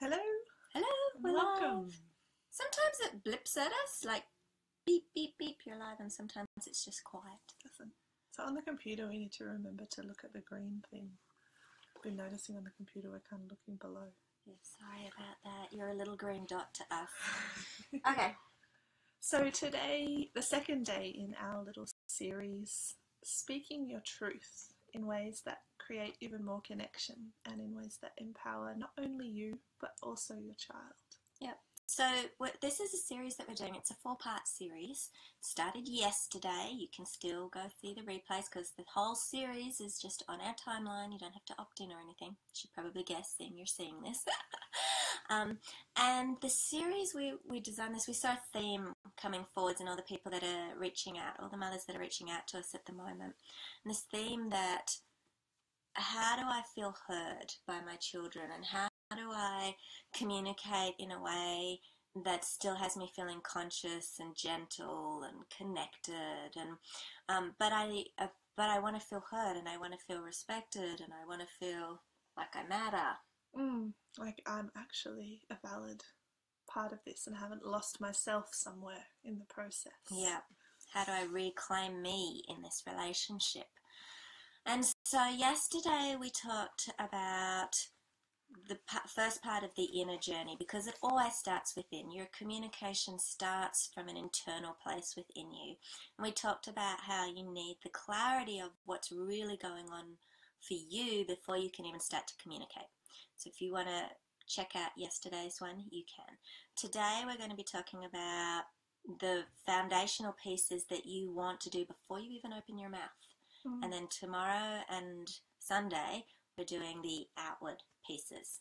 Hello. Hello. Welcome. Live. Sometimes it blips at us, like beep, beep, beep, you're live, and sometimes it's just quiet. Doesn't. So on the computer, we need to remember to look at the green thing. I've been noticing on the computer we're kind of looking below. Yeah, sorry about that. You're a little green dot to us. Okay. So today, the second day in our little series, speaking your truth in ways that create even more connection and in ways that empower not only you, but also your child. Yep. So this is a series that we're doing. It's a 4-part series. It started yesterday. You can still go through the replays because the whole series is just on our timeline. You don't have to opt in or anything. You should probably guess seeing you're seeing this. And the series we designed this, we saw a theme coming forwards in all the people that are reaching out, all the mothers that are reaching out to us at the moment. And this theme that, how do I feel heard by my children, and how do I communicate in a way that still has me feeling conscious and gentle and connected, and but I want to feel heard, and I want to feel respected, and I want to feel like I matter. Like I'm actually a valid part of this and haven't lost myself somewhere in the process. Yeah. How do I reclaim me in this relationship? And so yesterday we talked about the first part of the inner journey, because it always starts within. Your communication starts from an internal place within you. And we talked about how you need the clarity of what's really going on for you before you can even start to communicate. So if you want to check out yesterday's one, you can. Today we're going to be talking about the foundational pieces that you want to do before you even open your mouth. And then tomorrow and Sunday we're doing the outward pieces.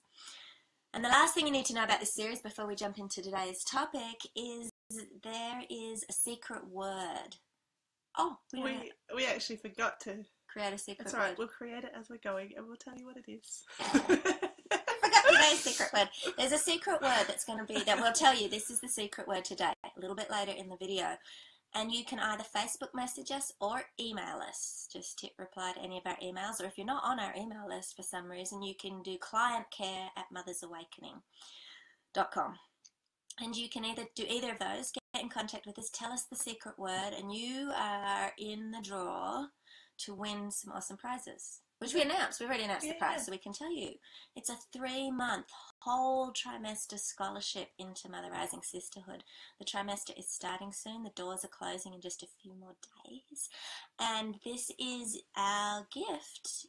And the last thing you need to know about this series before we jump into today's topic is there is a secret word. Oh, we actually forgot to create a secret word. That's all right, we'll create it as we're going and we'll tell you what it is. I forgot today's secret word. There's a secret word that's going to be, that we'll tell you this is the secret word today, a little bit later in the video. And you can either Facebook message us or email us. Just hit reply to any of our emails. Or if you're not on our email list for some reason, you can do clientcare@mothersawakening.com. And you can either do either of those, get in contact with us, tell us the secret word, and you are in the draw to win some awesome prizes, which we announced. We've already announced the prize, so we can tell you. It's a 3-month whole trimester scholarship into Mother Rising Sisterhood. The trimester is starting soon. The doors are closing in just a few more days. And this is our gift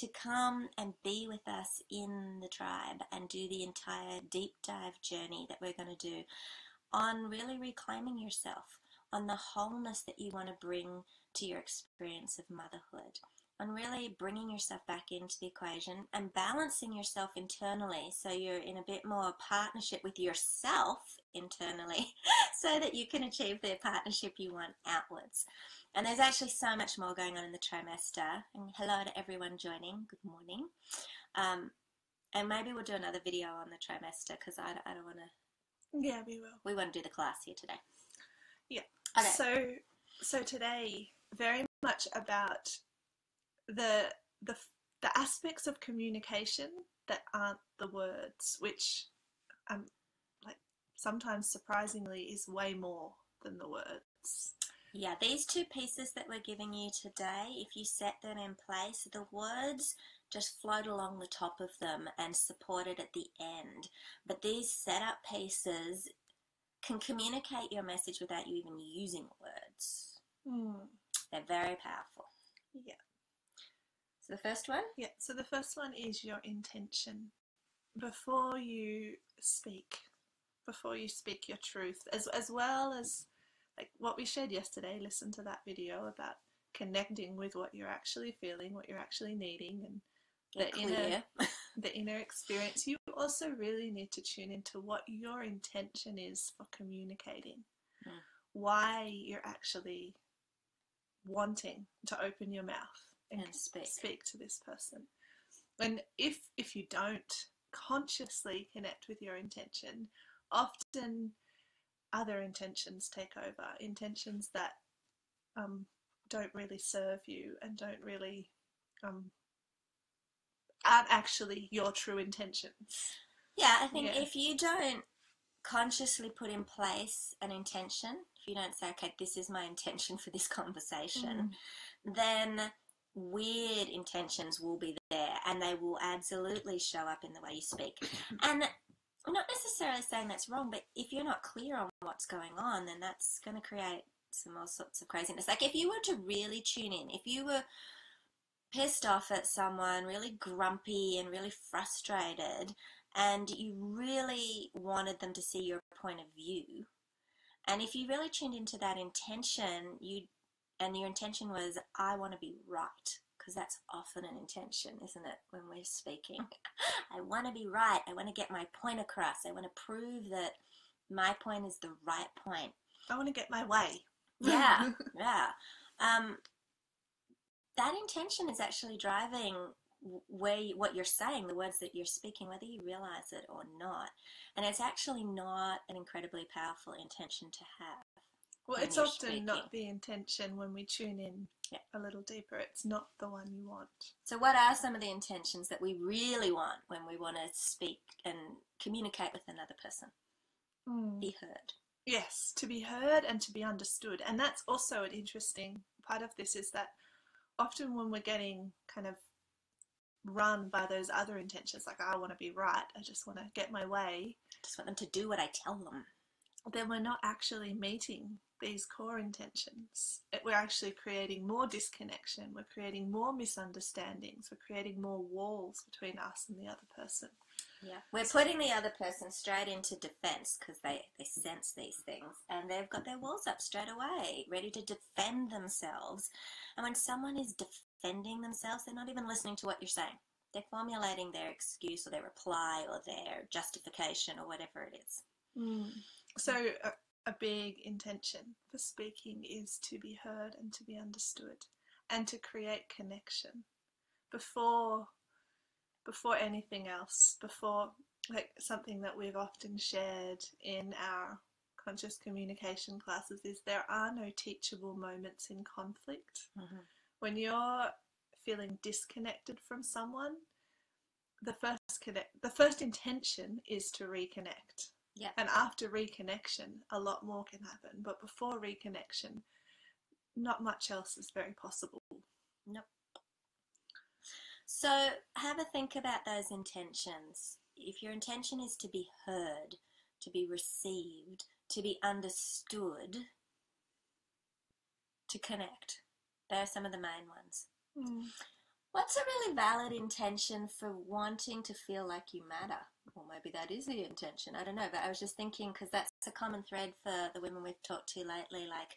to come and be with us in the tribe and do the entire deep dive journey that we're going to do on really reclaiming yourself, on the wholeness that you want to bring to your experience of motherhood, and really bringing yourself back into the equation and balancing yourself internally so you're in a bit more partnership with yourself internally so that you can achieve the partnership you want outwards. And there's actually so much more going on in the trimester. And hello to everyone joining. Good morning. And maybe we'll do another video on the trimester because I don't want to... Yeah, we will. We want to do the class here today. Yeah. Okay. So today, very much about... The aspects of communication that aren't the words, which like sometimes surprisingly is way more than the words. Yeah, these 2 pieces that we're giving you today, if you set them in place, the words just float along the top of them and support it at the end. But these setup pieces can communicate your message without you even using words. They're very powerful. Yeah. The first one? Yeah, so the first one is your intention. Before you speak your truth, as well as like what we shared yesterday, listen to that video about connecting with what you're actually feeling, what you're actually needing, and the inner experience. You also really need to tune into what your intention is for communicating, why you're actually wanting to open your mouth and speak to this person. And if you don't consciously connect with your intention, often other intentions take over, intentions that don't really serve you and don't really aren't actually your true intentions. Yeah, I think if you don't consciously put in place an intention, if you don't say, okay, this is my intention for this conversation, then weird intentions will be there, and they will absolutely show up in the way you speak. And I'm not necessarily saying that's wrong, but if you're not clear on what's going on, then that's going to create some all sorts of craziness. Like if you were to really tune in, if you were pissed off at someone, really grumpy and really frustrated, and you really wanted them to see your point of view, and if you really tuned into that intention, your intention was, I want to be right, because that's often an intention, isn't it, when we're speaking? I want to be right. I want to get my point across. I want to prove that my point is the right point. I want to get my way. Yeah, yeah. That intention is actually driving what you're saying, the words that you're speaking, whether you realize it or not. And it's actually not an incredibly powerful intention to have. Well, it's often not the intention when we tune in a little deeper. It's not the one you want. So what are some of the intentions that we really want when we want to speak and communicate with another person? Be heard. Yes, to be heard and to be understood. And that's also an interesting part of this, is that often when we're getting kind of run by those other intentions, like I want to be right, I just want to get my way, I just want them to do what I tell them, then we're not actually meeting these core intentions. We're actually creating more disconnection, we're creating more misunderstandings, we're creating more walls between us and the other person. Yeah, we're putting the other person straight into defense, because they sense these things and they've got their walls up straight away, ready to defend themselves. And when someone is defending themselves, they're not even listening to what you're saying. They're formulating their excuse or their reply or their justification or whatever it is. So a big intention for speaking is to be heard and to be understood, and to create connection before anything else, before, like, something that we've often shared in our conscious communication classes is there are no teachable moments in conflict. When you're feeling disconnected from someone, the first intention is to reconnect. Yeah. And after reconnection, a lot more can happen. But before reconnection, not much else is very possible. Nope. So have a think about those intentions. If your intention is to be heard, to be received, to be understood, to connect, they're some of the main ones. What's a really valid intention for wanting to feel like you matter? Well, maybe that is the intention. I don't know, but I was just thinking, because that's a common thread for the women we've talked to lately. Like,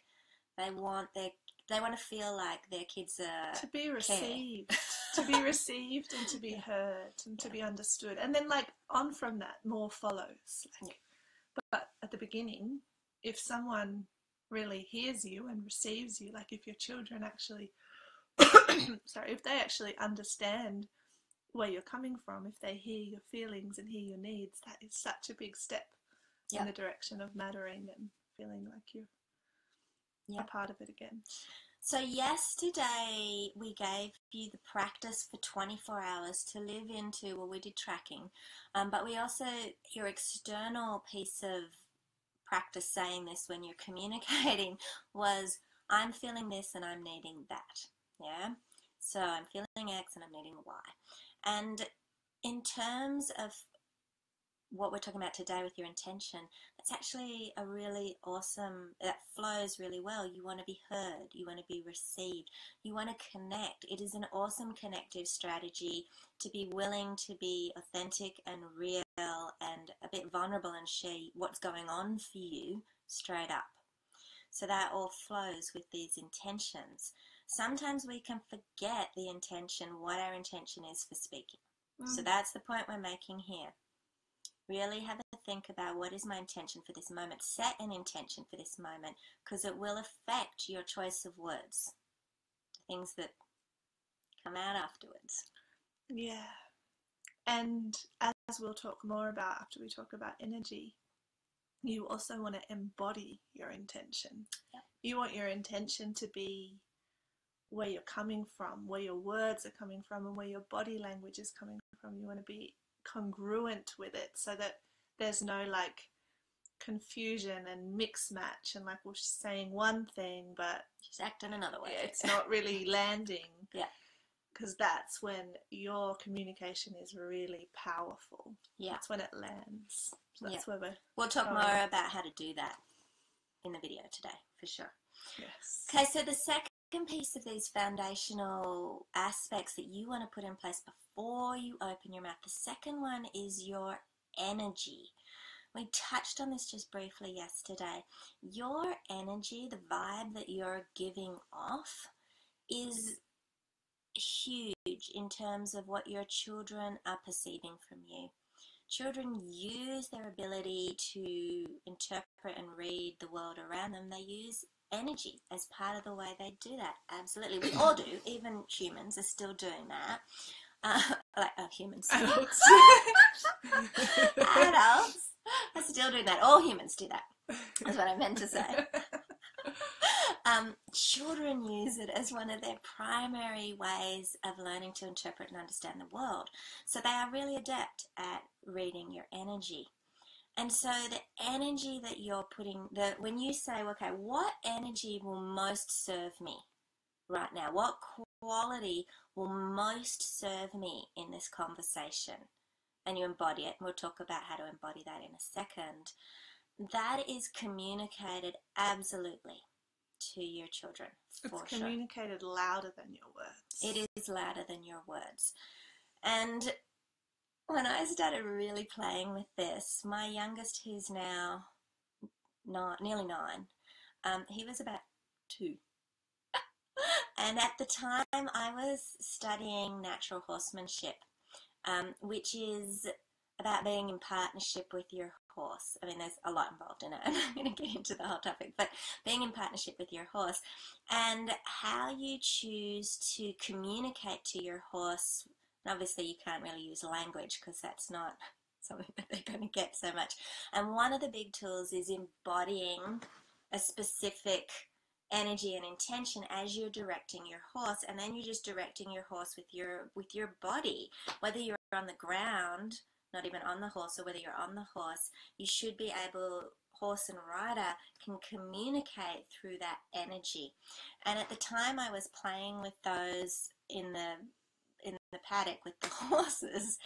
they want to feel like their kids are to be received, to be received, and to be heard, and to be understood. And then, like, on from that, more follows. Like, but at the beginning, if someone really hears you and receives you, like if your children actually, sorry, if they actually understand where you're coming from, if they hear your feelings and hear your needs, that is such a big step in the direction of mattering and feeling like you're a part of it again. So yesterday we gave you the practice for 24 hours to live into. Well, we did tracking, but we also, your external piece of practice saying this when you're communicating was, I'm feeling this and I'm needing that. Yeah, so I'm feeling X and I'm needing Y. And in terms of what we're talking about today with your intention, that's actually a really awesome, that flows really well. You want to be heard, you want to be received, you want to connect. It is an awesome connective strategy to be willing to be authentic and real and a bit vulnerable and share what's going on for you straight up. So that all flows with these intentions. Sometimes we can forget the intention, what our intention is for speaking. So that's the point we're making here. Really have a think about, what is my intention for this moment? Set an intention for this moment, because it will affect your choice of words, things that come out afterwards. Yeah. And as we'll talk more about after we talk about energy, you also want to embody your intention. You want your intention to be where you're coming from, where your words are coming from, and where your body language is coming from. You want to be congruent with it, so that there's no like confusion and mix match and like, well, she's saying one thing but she's acting another way, it's not really landing. Yeah, because that's when your communication is really powerful. Yeah, that's when it lands. So that's where we'll talk more about how to do that in the video today for sure. Yes. Okay, so the second piece of these foundational aspects that you want to put in place before you open your mouth, the second one is your energy. We touched on this just briefly yesterday. Your energy, the vibe that you're giving off, is huge in terms of what your children are perceiving from you. Children use their ability to interpret and read the world around them. They use energy as part of the way they do that. Absolutely, we all do. Even humans are still doing that. Adults. Adults are still doing that. All humans do that. That's what I meant to say. Children use it as one of their primary ways of learning to interpret and understand the world. So they are really adept at reading your energy. And so the energy that you're putting, when you say, okay, what energy will most serve me right now? What quality will most serve me in this conversation? And you embody it. And we'll talk about how to embody that in a second. That is communicated absolutely to your children. It's communicated louder than your words. It is louder than your words. And when I started really playing with this, my youngest, who's now nearly 9, he was about 2. And at the time I was studying natural horsemanship, which is about being in partnership with your horse. I mean, there's a lot involved in it, and I'm going to get into the whole topic, but being in partnership with your horse and how you choose to communicate to your horse. And obviously you can't really use language because that's not something that they're going to get so much. And one of the big tools is embodying a specific energy and intention as you're directing your horse, and then you're just directing your horse with your body, whether you're on the ground, not even on the horse, or whether you're on the horse. You should be able, horse and rider can communicate through that energy. And at the time I was playing with those in the paddock with the horses,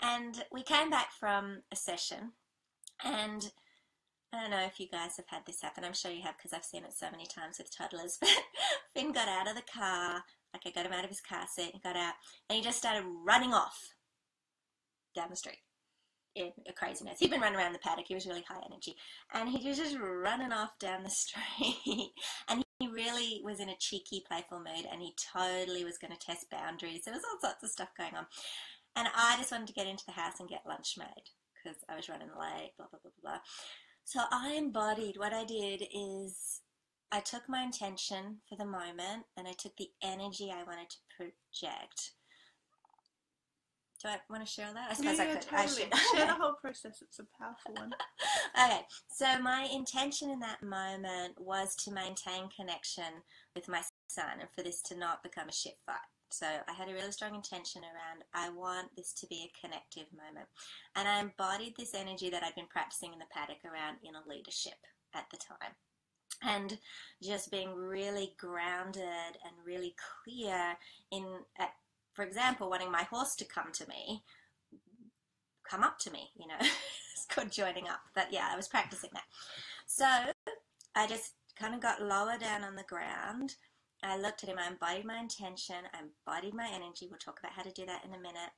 and we came back from a session, and I don't know if you guys have had this happen. I'm sure you have because I've seen it so many times with toddlers. But Finn got out of the car, like I got him out of his car seat, and got out, and he just started running off down the street in a craziness. He'd been running around the paddock. He was really high energy, and he was just running off down the street. And he really was in a cheeky, playful mood, and he totally was going to test boundaries. There was all sorts of stuff going on, and I just wanted to get into the house and get lunch made because I was running late. Blah blah blah blah. So I embodied, what I did is I took my intention for the moment and I took the energy I wanted to project. Do I want to share all that? I suppose I could. Totally. I should. Share the whole process. It's a powerful one. Okay. So my intention in that moment was to maintain connection with my son and for this to not become a shit fight. So I had a really strong intention around, I want this to be a connective moment. And I embodied this energy that I'd been practicing in the paddock around inner leadership at the time. And just being really grounded and really clear for example, wanting my horse to come up to me, you know, it's called joining up. But yeah, I was practicing that. So I just kind of got lower down on the ground. I looked at him, I embodied my intention, I embodied my energy. We'll talk about how to do that in a minute.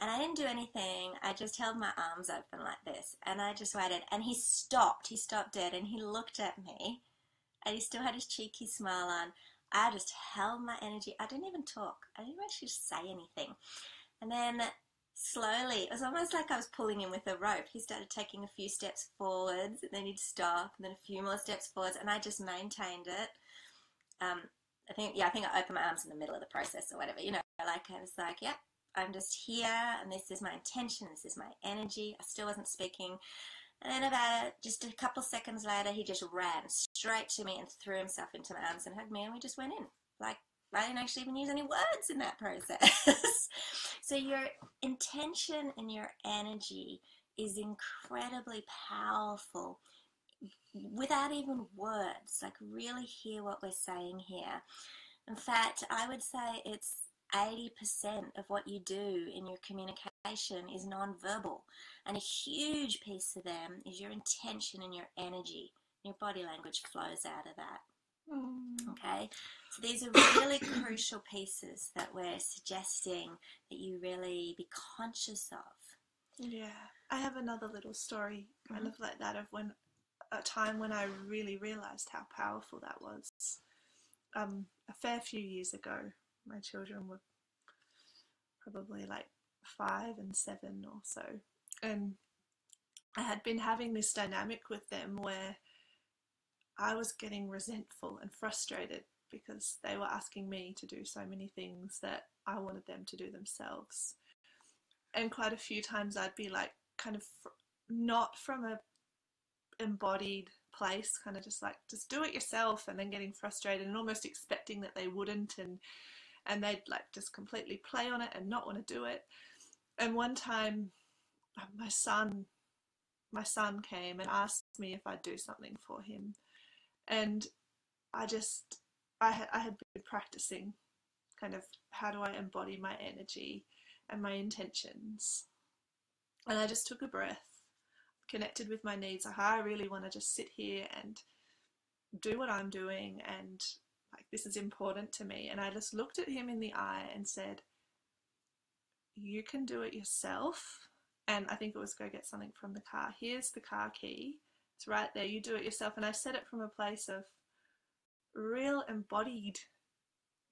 And I didn't do anything. I just held my arms open like this, and I just waited. And he stopped dead, and he looked at me, and he still had his cheeky smile on. I just held my energy. I didn't even talk. I didn't actually say anything. And then slowly, it was almost like I was pulling him with a rope. He started taking a few steps forwards, and then he'd stop, and then a few more steps forwards, and I just maintained it. I think I opened my arms in the middle of the process or whatever, you know, like I was like, yep, I'm just here, and this is my intention, this is my energy. I still wasn't speaking. And then just a couple seconds later, he just ran straight to me and threw himself into my arms and hugged me, and we just went in, like I didn't actually even use any words in that process. So your intention and your energy is incredibly powerful without even words. Like, really hear what we're saying here. In fact, I would say it's 80% of what you do in your communication is nonverbal, and a huge piece of them is your intention and your energy. Your body language flows out of that. Okay, so these are really crucial pieces that we're suggesting that you really be conscious of. Yeah, I have another little story kind of like that, of when a time when I really realized how powerful that was. A fair few years ago, my children were probably like 5 and 7 or so, and I had been having this dynamic with them where I was getting resentful and frustrated because they were asking me to do so many things that I wanted them to do themselves. And quite a few times I'd be like, kind of not from a embodied place, kind of just like, just do it yourself, and then getting frustrated and almost expecting that they wouldn't, and they'd like just completely play on it and not want to do it. And one time my son came and asked me if I'd do something for him. And I had been practicing kind of how do I embody my energy and my intentions. And I just took a breath, connected with my needs. Like, I really want to just sit here and do what I'm doing, and like, this is important to me. And I just looked at him in the eye and said, you can do it yourself. And I think it was go get something from the car. Here's the car key. It's right there, you do it yourself. And I said it from a place of real embodied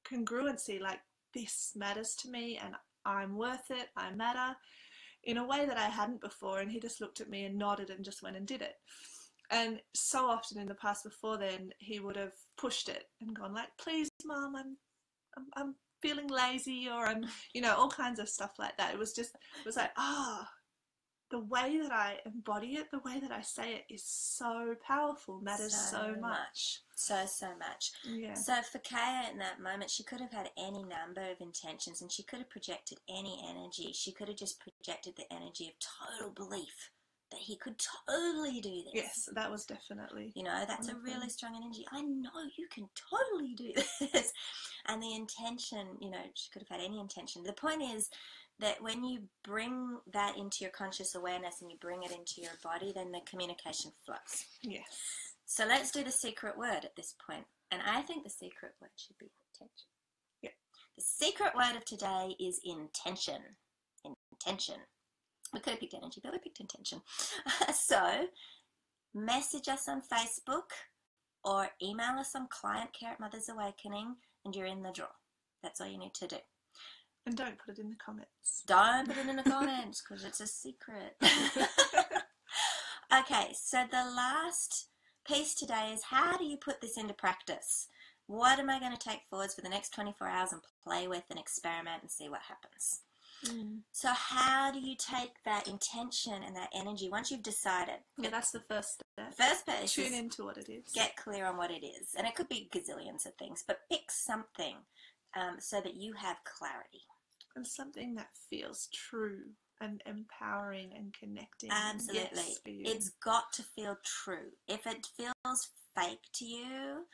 congruency, like, this matters to me and I'm worth it, I matter, in a way that I hadn't before. And he just looked at me and nodded and just went and did it. And so often in the past before then, he would have pushed it and gone like, please mom, I'm feeling lazy, or I'm, you know, all kinds of stuff like that. It was just, it was like, ah. Oh, the way that I embody it, the way that I say it is so powerful, matters so much. So much. Yeah. So for Kaya in that moment, she could have had any number of intentions, and she could have projected any energy. She could have just projected the energy of total belief that he could totally do this. Yes, that was definitely. You know, that's wonderful. A really strong energy. I know you can totally do this. And the intention, you know, she could have had any intention. The point is that when you bring that into your conscious awareness and you bring it into your body, then the communication flows. Yes. So let's do the secret word at this point. And I think the secret word should be intention. Yeah. The secret word of today is intention. Intention. We could have picked energy, but we picked intention. So message us on Facebook or email us on clientcare@mothersawakening, and you're in the draw. That's all you need to do. And don't put it in the comments. Don't put it in the comments, because it's a secret. Okay, so the last piece today is, how do you put this into practice? What am I going to take forwards for the next 24 hours and play with and experiment and see what happens? So how do you take that intention and that energy once you've decided? Yeah, that's the first step. First page. Tune into what it is. Get clear on what it is. And it could be gazillions of things, but pick something so that you have clarity. And something that feels true and empowering and connecting. Absolutely. Yes, it's got to feel true. If it feels fake to you,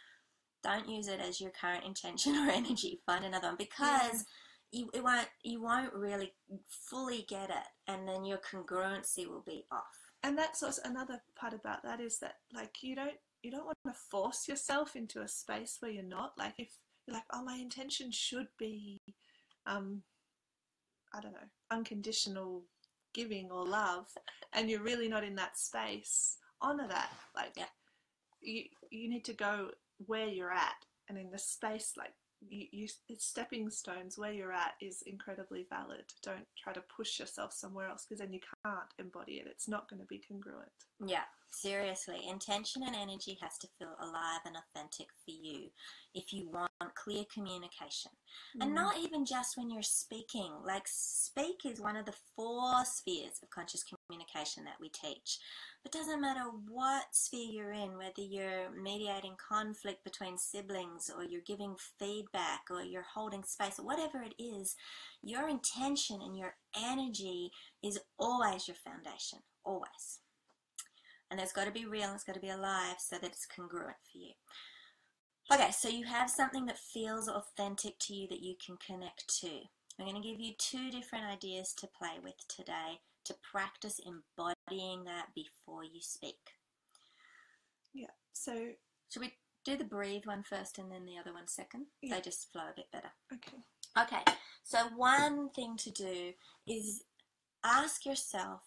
don't use it as your current intention or energy. Find another one, because you won't really fully get it, and then your congruency will be off. And that's also another part about that, is that, like, you don't want to force yourself into a space where you're not. Like, if you're like, oh, my intention should be I don't know, unconditional giving or love, and you're really not in that space, honor that. Like, you need to go where you're at, and in the space, like, it's stepping stones. Where you're at is incredibly valid. Don't try to push yourself somewhere else, because then you can't embody it. It's not going to be congruent. Yeah, seriously. Intention and energy has to feel alive and authentic for you if you want clear communication. And not even just when you're speaking. Like, speak is one of the 4 spheres of conscious communication that we teach. It doesn't matter what sphere you're in, whether you're mediating conflict between siblings, or you're giving feedback, back or you're holding space or whatever it is, your intention and your energy is always your foundation, always. And it's got to be real, it's got to be alive so that it's congruent for you. Okay, so you have something that feels authentic to you that you can connect to. I'm going to give you two different ideas to play with today to practice embodying that before you speak. Yeah, so... should we do the breathe one first and then the other one second? Yeah. They just flow a bit better. Okay. Okay, so one thing to do is ask yourself,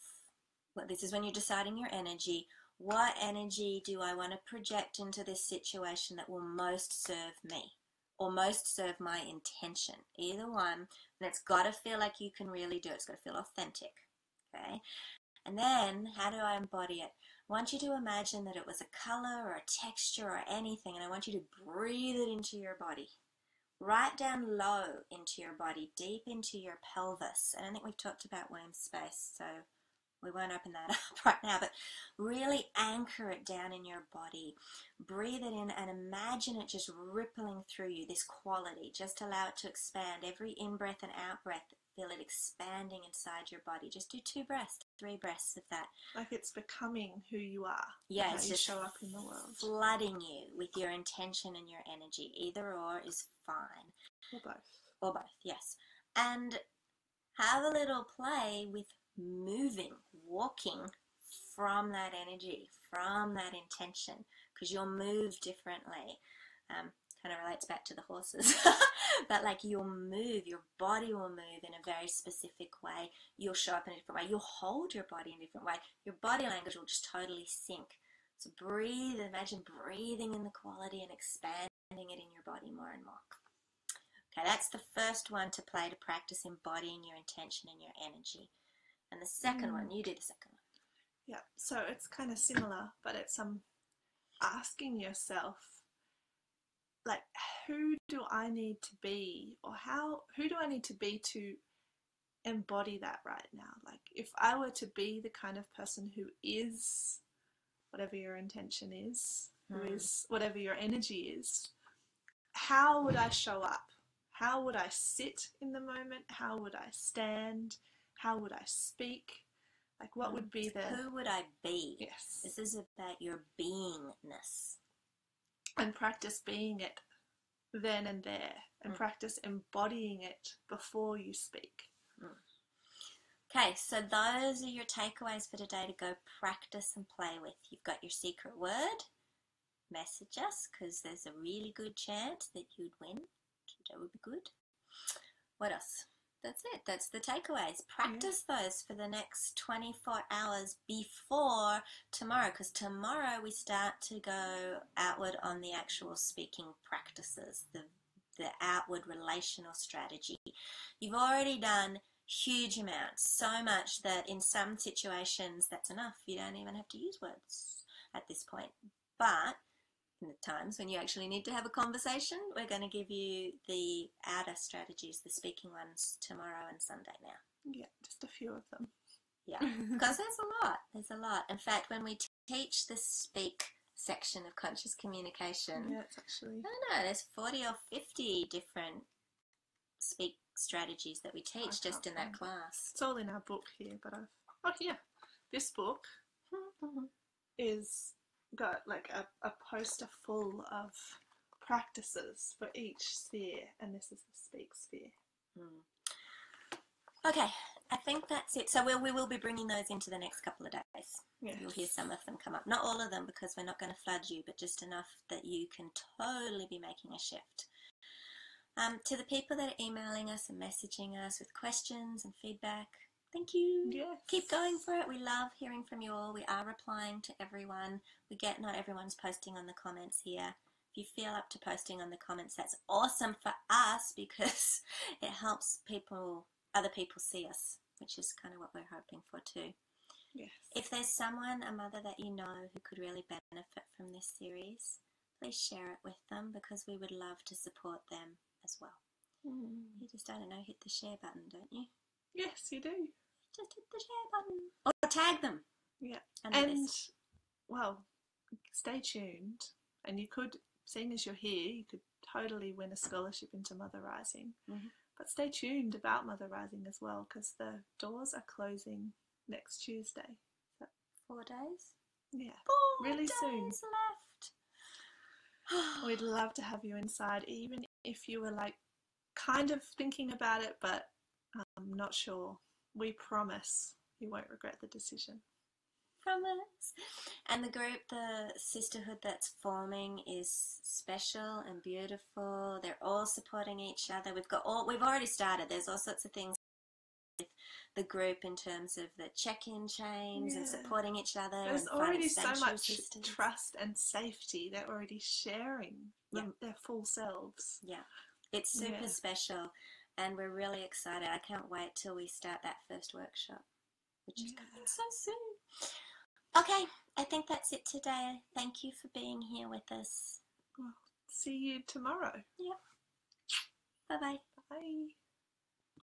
well, this is when you're deciding your energy, what energy do I want to project into this situation that will most serve me? Or most serve my intention, either one, and it's got to feel like you can really do it. It's got to feel authentic, okay? And then, how do I embody it? I want you to imagine that it was a color or a texture or anything, and I want you to breathe it into your body, right down low into your body, deep into your pelvis. And I think we've talked about womb space, so we won't open that up right now, but really anchor it down in your body. Breathe it in and imagine it just rippling through you, this quality. Just allow it to expand. Every in-breath and out-breath, feel it expanding inside your body. Just do 2 breaths, 3 breaths of that. Like it's becoming who you are. Yeah, it's just show up in the world. Flooding you with your intention and your energy. Either or is fine. Or both. Or both, yes. And have a little play with moving, walking from that energy, from that intention, because you'll move differently. Kind of relates back to the horses, but like you'll move, your body will move in a very specific way. You'll show up in a different way. You'll hold your body in a different way. Your body language will just totally sink. So breathe, imagine breathing in the quality and expanding it in your body more and more. Okay, that's the first one to play to practice embodying your intention and your energy. And the second one, you do the second one. Yeah, so it's kind of similar, but it's asking yourself, like, who do I need to be, or who do I need to be to embody that right now? Like, if I were to be the kind of person who is whatever your intention is, who is whatever your energy is, how would I show up? How would I sit in the moment? How would I stand? How would I speak? Like, what would be the... who would I be? Yes. This is about your beingness. And practice being it then and there. And practice embodying it before you speak. Okay, so those are your takeaways for today to go practice and play with. You've got your secret word. Message us, because there's a really good chance that you'd win. That would be good. What else? That's it. That's the takeaways. Practice those for the next 24 hours before tomorrow, because tomorrow we start to go outward on the actual speaking practices, the outward relational strategy. You've already done huge amounts, so much that in some situations that's enough. You don't even have to use words at this point. But in the times when you actually need to have a conversation, we're going to give you the outer strategies, the speaking ones, tomorrow and Sunday now. Yeah, just a few of them. Yeah, because there's a lot. There's a lot. In fact, when we teach the speak section of conscious communication, yeah, it's actually... I don't know, there's 40 or 50 different speak strategies that we teach just in that class. It's all in our book here, but I've... oh, yeah. This book is... got like a poster full of practices for each sphere, and this is the speak sphere. Okay, I think that's it. So we will be bringing those into the next couple of days. Yes. You'll hear some of them come up, not all of them, because we're not going to flood you, but just enough that you can totally be making a shift. To the people that are emailing us and messaging us with questions and feedback, thank you. Yes. Keep going for it. We love hearing from you all. We are replying to everyone. We get not everyone's posting on the comments here. If you feel up to posting on the comments, that's awesome for us, because it helps people, other people see us, which is kind of what we're hoping for too. Yes. If there's someone, a mother that you know who could really benefit from this series, please share it with them, because we would love to support them as well. You just, I don't know, hit the share button, don't you? Yes, you do. Just hit the share button. Or tag them. Yeah. And well, stay tuned. And you could, seeing as you're here, you could totally win a scholarship into Mother Rising. Mm-hmm. But stay tuned about Mother Rising as well, because the doors are closing next Tuesday. So 4 days? Yeah. 4 days soon. Left. We'd love to have you inside, even if you were like kind of thinking about it, but I'm not sure. We promise you won't regret the decision. Promise. And the group, the sisterhood that's forming, is special and beautiful. They're all supporting each other. We've already started. There's all sorts of things with the group in terms of the check-in chains and supporting each other. There's already so much trust and safety. They're already sharing their full selves. Yeah, it's super special, and we're really excited. I can't wait till we start that first workshop, which is coming so soon. Okay, I think that's it today. Thank you for being here with us. Well, see you tomorrow. Yeah. Bye-bye. Bye.